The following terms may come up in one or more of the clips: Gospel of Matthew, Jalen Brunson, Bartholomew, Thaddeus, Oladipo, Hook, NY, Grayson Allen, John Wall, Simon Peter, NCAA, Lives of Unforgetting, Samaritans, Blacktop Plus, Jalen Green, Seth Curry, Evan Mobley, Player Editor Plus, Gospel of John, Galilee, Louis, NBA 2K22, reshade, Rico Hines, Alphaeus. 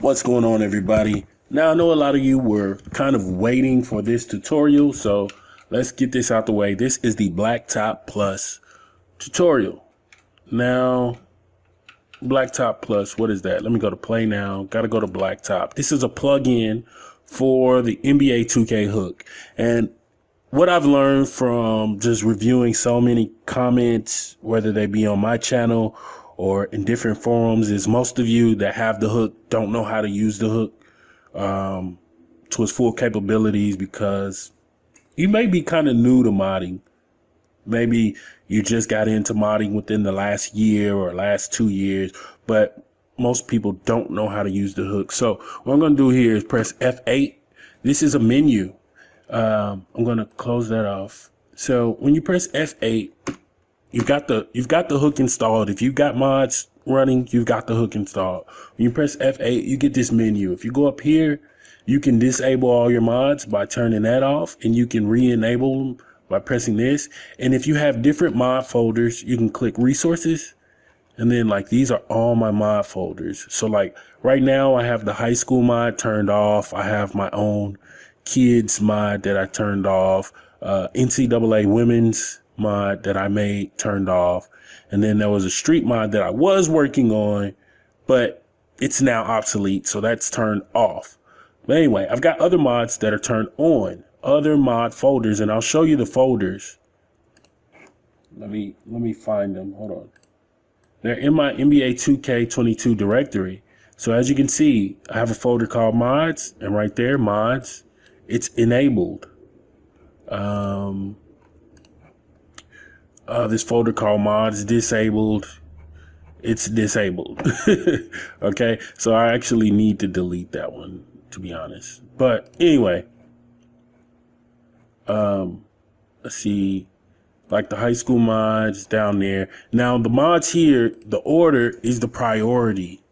What's going on, everybody? Now, I know a lot of you were kind of waiting for this tutorial, so let's get this out the way. This is the Blacktop Plus tutorial. Now, Blacktop Plus, what is that? Let me go to Play now. Got to go to Blacktop. This is a plug-in for the NBA 2K hook. And what I've learned from just reviewing so many comments, whether they be on my channel or in different forums, is most of you that have the hook don't know how to use the hook to its full capabilities, because you may be kind of new to modding. Maybe you just got into modding within the last year or last 2 years, but most people don't know how to use the hook. So what I'm going to do here is press F8. This is a menu. I'm going to close that off. So when you press F8, You've got the hook installed. If you've got mods running, you've got the hook installed. When you press F8, you get this menu. If you go up here, you can disable all your mods by turning that off, and you can re-enable them by pressing this. And if you have different mod folders, you can click resources, and then like these are all my mod folders. So like right now, I have the high school mod turned off. I have my own kids mod that I turned off. NCAA women's mod that I made turned off, and then there was a street mod that I was working on, but it's now obsolete, so that's turned off. But anyway, I've got other mods that are turned on, other mod folders, and I'll show you the folders. Let me find them. Hold on. They're in my NBA 2K22 directory. So as you can see, I have a folder called mods, and right there, mods, it's enabled. This folder called mods disabled, it's disabled. Okay, so I actually need to delete that one, to be honest. But anyway, let's see, like the high school mods down there. Now the mods here, the order is the priority.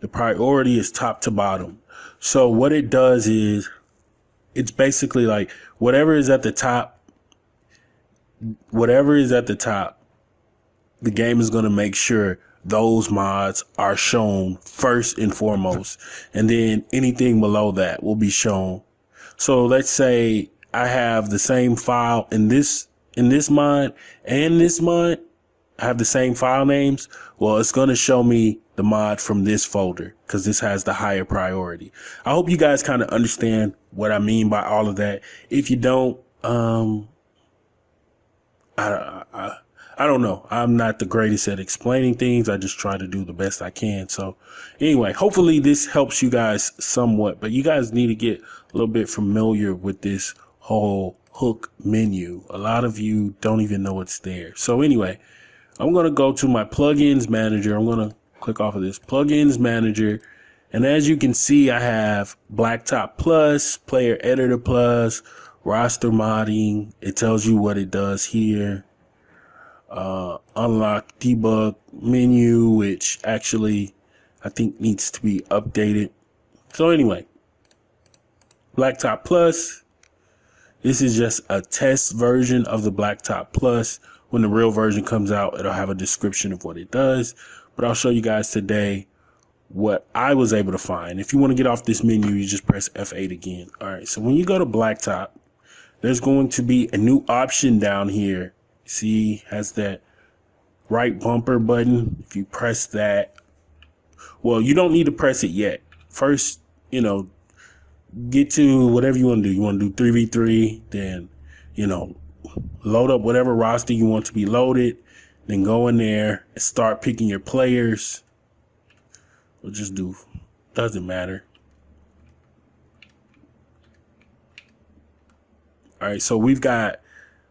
The priority is top to bottom. So what it does is, it's basically like whatever is at the top, the game is going to make sure those mods are shown first and foremost, and then anything below that will be shown. So let's say I have the same file in this mod and this mod, I have the same file names. Well, it's going to show me the mod from this folder because this has the higher priority. I hope you guys kind of understand what I mean by all of that. If you don't, I don't know. I'm not the greatest at explaining things. I just try to do the best I can. So anyway, hopefully this helps you guys somewhat, but you guys need to get a little bit familiar with this whole hook menu. A lot of you don't even know it's there. So anyway, I'm going to go to my plugins manager. I'm going to click off of this plugins manager. And as you can see, I have Blacktop Plus, Player Editor Plus, roster modding. It tells you what it does here. Unlock debug menu, which actually I think needs to be updated. So anyway, Blacktop Plus. This is just a test version of the Blacktop Plus. When the real version comes out, it'll have a description of what it does. But I'll show you guys today what I was able to find. If you want to get off this menu, you just press F8 again. All right. So when you go to Blacktop, there's going to be a new option down here. See, has that right bumper button. If you press that, well, you don't need to press it yet. First, you know, get to whatever you want to do. You want to do 3v3, then, you know, load up whatever roster you want to be loaded, then go in there and start picking your players. We'll just do, doesn't matter. All right, so we've got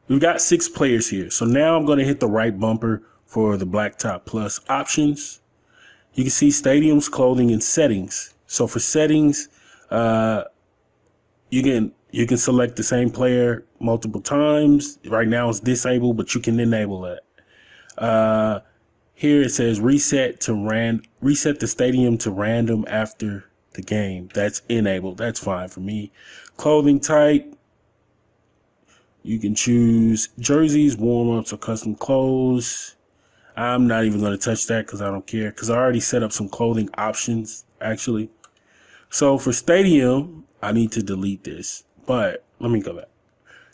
6 players here. So now I'm going to hit the right bumper for the Blacktop Plus options. You can see stadiums, clothing, and settings. So for settings, you can select the same player multiple times. Right now it's disabled, but you can enable that. Here it says reset the stadium to random after the game. That's enabled. That's fine for me. Clothing type, you can choose jerseys, warm-ups, or custom clothes. I'm not even going to touch that because I don't care, because I already set up some clothing options, actually. So for stadium, I need to delete this, but let me go back.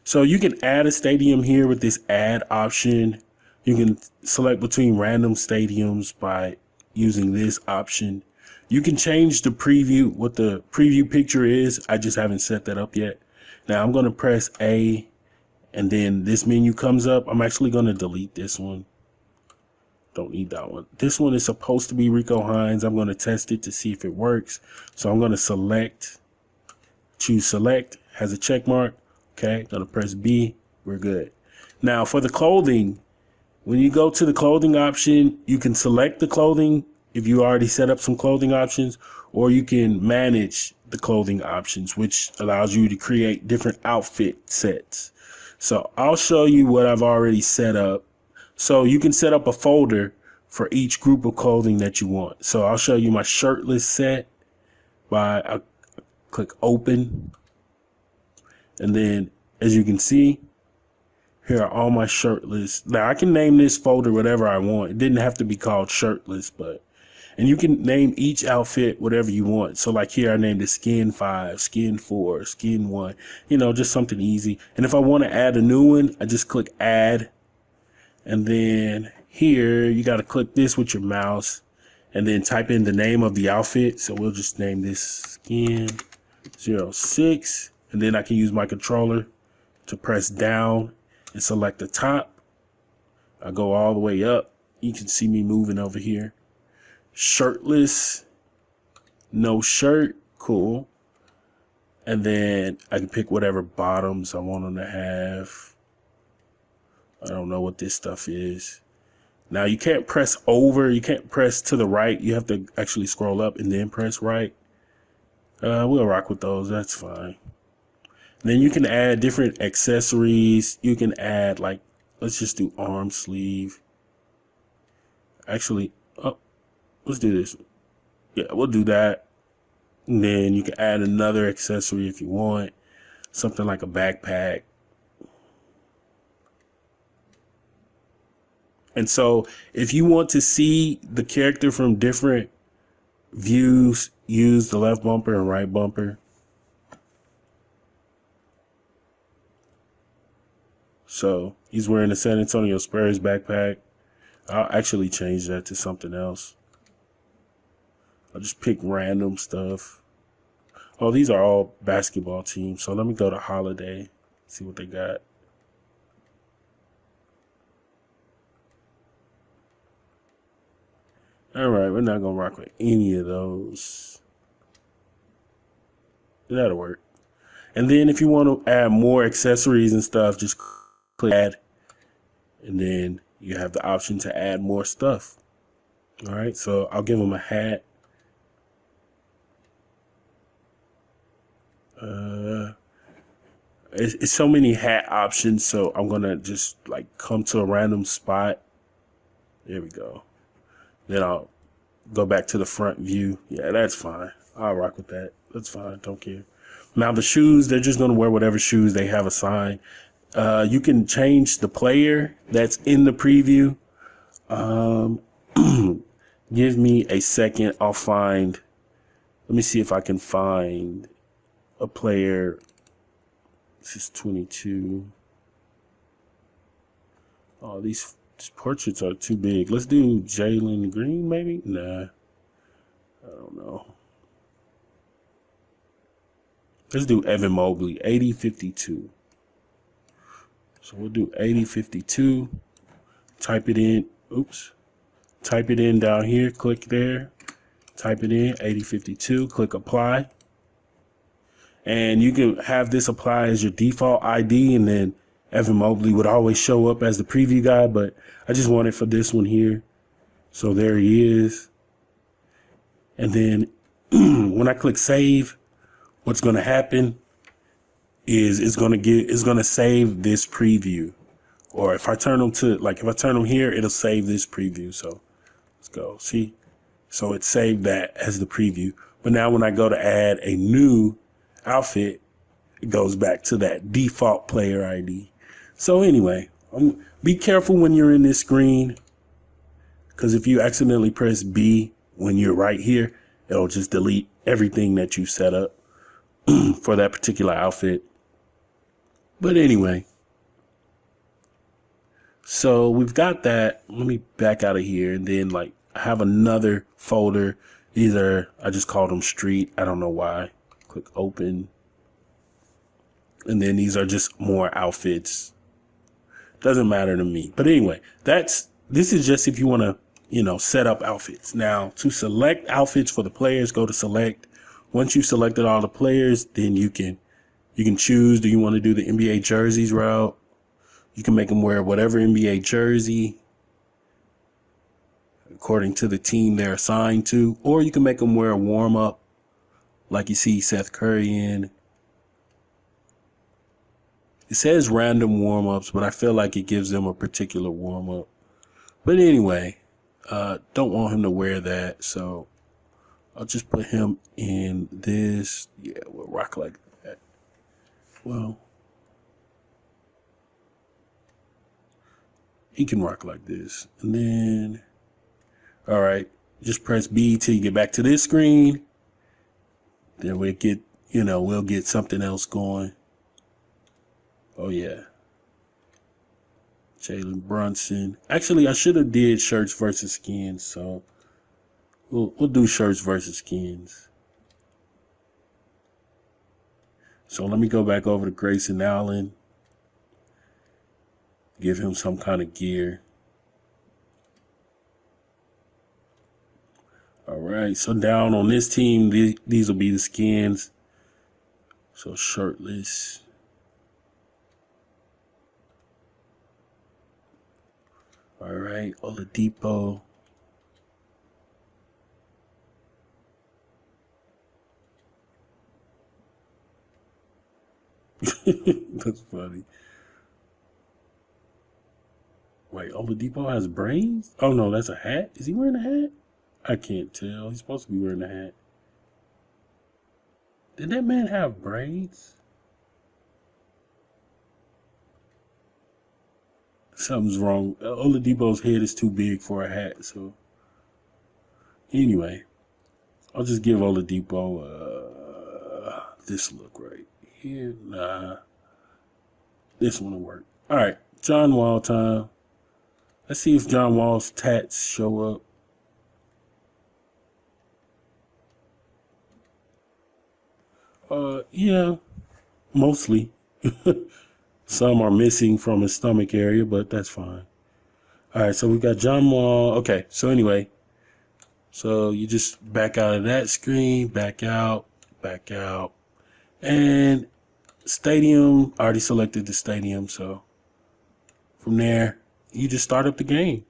So you can add a stadium here with this add option. You can select between random stadiums by using this option. You can change the preview, what the preview picture is. I just haven't set that up yet. Now I'm going to press A, and then this menu comes up. I'm actually going to delete this one. Don't need that one. This one is supposed to be Rico Hines. I'm going to test it to see if it works. So I'm going to select, choose select, has a check mark. Okay, going to press B. We're good. Now for the clothing, when you go to the clothing option, you can select the clothing if you already set up some clothing options, or you can manage the clothing options, which allows you to create different outfit sets. So I'll show you what I've already set up. So you can set up a folder for each group of clothing that you want. So I'll show you my shirtless set by I click open. And then as you can see, here are all my shirtless. Now I can name this folder whatever I want. It didn't have to be called shirtless, but, and you can name each outfit whatever you want. So like here, I named it skin 5, skin 4, skin 1, you know, just something easy. And if I want to add a new one, I just click add. And then here, you got to click this with your mouse and then type in the name of the outfit. So we'll just name this skin 06. And then I can use my controller to press down and select the top. I go all the way up. You can see me moving over here. Shirtless, no shirt, cool. And then I can pick whatever bottoms I want them to have. I don't know what this stuff is. Now you can't press over, you can't press to the right. You have to actually scroll up and then press right. We'll rock with those, that's fine. And then you can add different accessories. You can add, like, let's just do arm sleeve. Actually, oh, let's do this. Yeah, we'll do that. And then you can add another accessory if you want, something like a backpack. And so if you want to see the character from different views, use the left bumper and right bumper. So he's wearing a San Antonio Spurs backpack. I'll actually change that to something else. I'll just pick random stuff. Oh, these are all basketball teams. So let me go to holiday, see what they got. All right, we're not gonna rock with any of those. That'll work. And then if you want to add more accessories and stuff, just click add, and then you have the option to add more stuff. All right, so I'll give him a hat. It's so many hat options, so I'm gonna just like come to a random spot. There we go. Then I'll go back to the front view. Yeah, that's fine. I'll rock with that. That's fine. Don't care. Now the shoes, they're just going to wear whatever shoes they have assigned. You can change the player that's in the preview. Give me a second. I'll find. Let me see if I can find a player. This is 22. Oh, these. These portraits are too big. Let's do Jalen Green, maybe? Nah. I don't know. Let's do Evan Mobley, 80-52. So we'll do 80-52. Type it in. Oops. Type it in down here. Click there. Type it in, 80-52. Click apply. And you can have this apply as your default ID, and then Evan Mobley would always show up as the preview guy, but I just want it for this one here. So there he is. And then when I click save, what's going to happen is it's going to save this preview. Or if I turn them to, like, if I turn them here, it'll save this preview. So let's go. See? So it saved that as the preview. But now when I go to add a new outfit, it goes back to that default player ID. So anyway, be careful when you're in this screen, because if you accidentally press B when you're right here, it'll just delete everything that you set up for that particular outfit. But anyway, so we've got that. Let me back out of here. And then, like, I have another folder. These are, I just called them street. I don't know why. Click open. And then these are just more outfits. Doesn't matter to me. But anyway, this is just if you want to, you know, set up outfits. Now, to select outfits for the players, go to select. Once you've selected all the players, then you can choose. Do you want to do the NBA jerseys route? You can make them wear whatever NBA jersey according to the team they're assigned to, or you can make them wear a warm up like you see Seth Curry in. It says random warm ups, but I feel like it gives them a particular warm up. But anyway, don't want him to wear that, so I'll just put him in this. Yeah, we'll rock like that. Well, he can rock like this. And then, all right, just press B till you get back to this screen. Then we get, you know, we'll get something else going. Oh, yeah. Jalen Brunson. Actually, I should have did shirts versus skins, so we'll do shirts versus skins. So let me go back over to Grayson Allen. Give him some kind of gear. All right, so down on this team, these will be the skins. So shirtless. All right, Oladipo. That's funny. Wait, Oladipo has brains? Oh, no, that's a hat? Is he wearing a hat? I can't tell. He's supposed to be wearing a hat. Did that man have braids? Something's wrong. Oladipo's head is too big for a hat, so. Anyway, I'll just give Oladipo this look right here. Nah. This one will work. All right. John Wall time. Let's see if John Wall's tats show up. Yeah, mostly. Some are missing from his stomach area, but that's fine. All right, so we've got John Wall. Okay, so anyway, so you just back out of that screen, back out, and stadium. I already selected the stadium, so. From there, you just start up the game.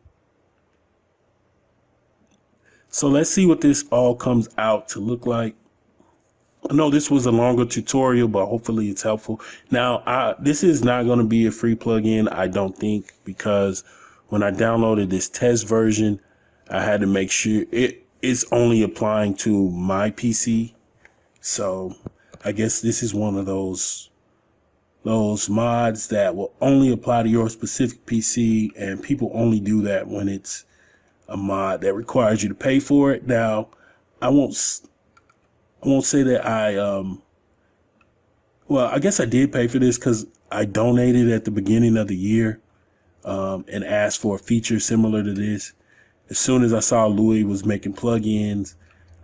So let's see what this all comes out to look like. I know this was a longer tutorial, but hopefully it's helpful. Now, this is not going to be a free plugin, I don't think, because when I downloaded this test version, I had to make sure it's only applying to my PC. So I guess this is one of those mods that will only apply to your specific PC, and people only do that when it's a mod that requires you to pay for it. Now, I won't say that well, I guess I did pay for this because I donated at the beginning of the year and asked for a feature similar to this. As soon as I saw Louis was making plugins,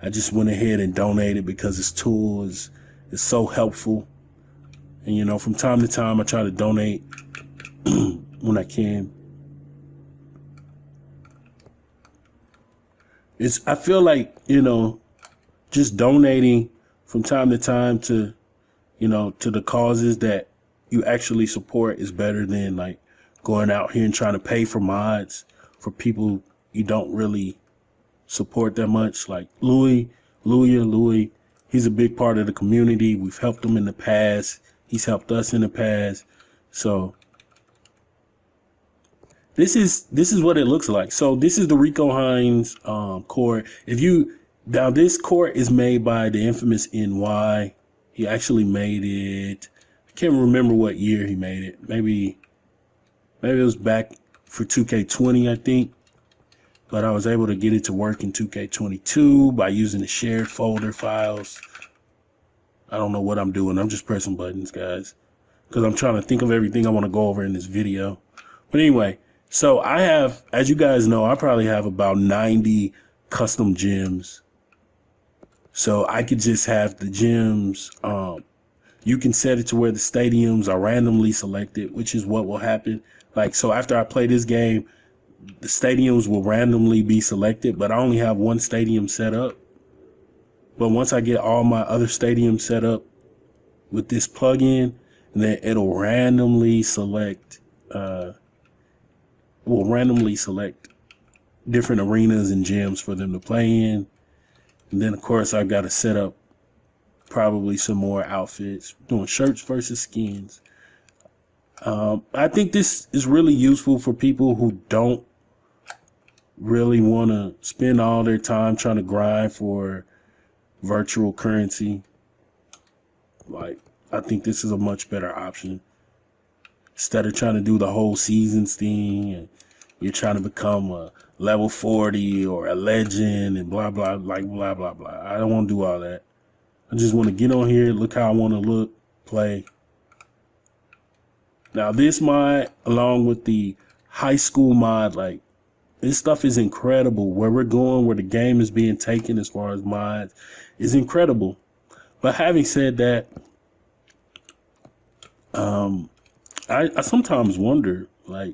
I just went ahead and donated because his tool is so helpful. And, you know, from time to time, I try to donate when I can. I feel like, you know, just donating from time to time to, you know, to the causes that you actually support is better than, like, going out here and trying to pay for mods for people you don't really support that much. Like Louis, he's a big part of the community. We've helped him in the past. He's helped us in the past. So this is what it looks like. So this is the Rico Hines court. Now this court is made by the infamous NY. He actually made it. I can't remember what year he made it. Maybe it was back for 2K20, I think. but I was able to get it to work in 2K22 by using the shared folder files. I don't know what I'm doing. I'm just pressing buttons, guys, because I'm trying to think of everything I want to go over in this video. But anyway, so I have, as you guys know, I probably have about 90 custom gems. So I could just have the gems. You can set it to where the stadiums are randomly selected, which is what will happen. Like, so after I play this game, the stadiums will randomly be selected, but I only have one stadium set up. But once I get all my other stadiums set up with this plugin, then it'll randomly select different arenas and gyms for them to play in. And then of course I've got to set up probably some more outfits, doing shirts versus skins. I think this is really useful for people who don't really want to spend all their time trying to grind for virtual currency. Like, I think this is a much better option. Instead of trying to do the whole seasons thing and you're trying to become a level 40 or a legend and blah, blah, like blah, blah, blah. I don't want to do all that. I just want to get on here, look how I want to look, play. Now this mod, along with the high school mod, like this stuff is incredible. Where we're going, where the game is being taken as far as mods is incredible. But having said that, I sometimes wonder, like,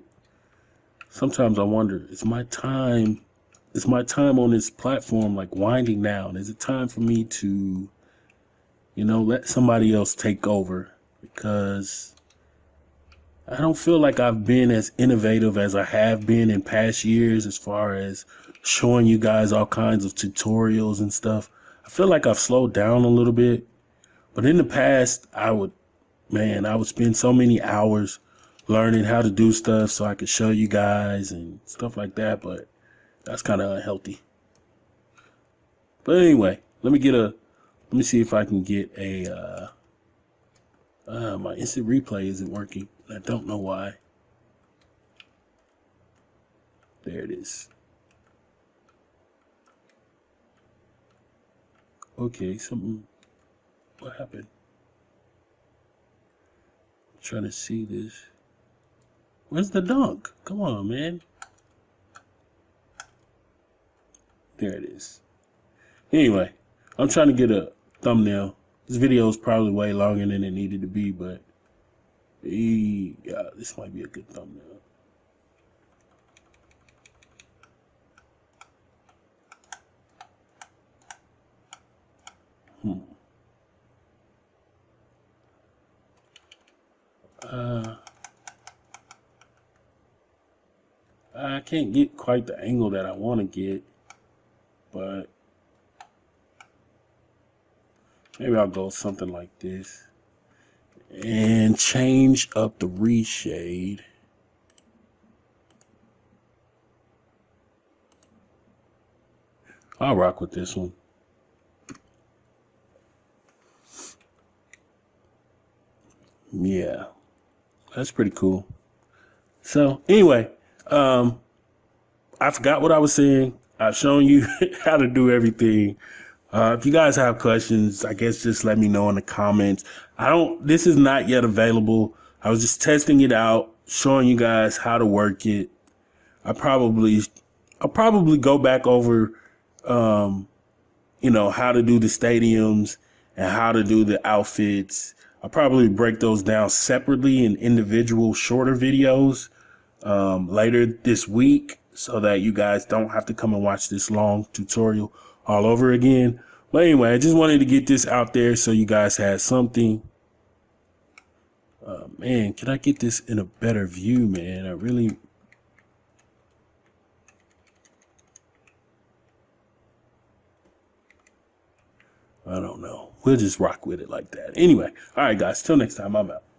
is my time on this platform like winding down? Is it time for me to, you know, let somebody else take over? Because I don't feel like I've been as innovative as I have been in past years as far as showing you guys all kinds of tutorials and stuff. I feel like I've slowed down a little bit, but in the past I would spend so many hours learning how to do stuff so I could show you guys and stuff like that, but that's kind of unhealthy. But anyway, let me see if I can get a, my instant replay isn't working. I don't know why. There it is. Okay, something, what happened? Trying to see this. Where's the dunk? Come on, man. There it is. Anyway, I'm trying to get a thumbnail. This video is probably way longer than it needed to be, but yeah, this might be a good thumbnail. I can't get quite the angle that I want to get, but maybe I'll go something like this and change up the reshade. I'll rock with this one. Yeah. That's pretty cool. So anyway, I forgot what I was saying. I've shown you how to do everything. If you guys have questions, I guess just let me know in the comments. This is not yet available. I was just testing it out, showing you guys how to work it. I'll probably go back over, you know, how to do the stadiums and how to do the outfits. I'll probably break those down separately in individual shorter videos later this week so that you guys don't have to come and watch this long tutorial all over again. But anyway, I just wanted to get this out there so you guys had something. Man, can I get this in a better view, man? I really... I don't know. We'll just rock with it like that. Anyway, all right, guys, till next time, I'm out.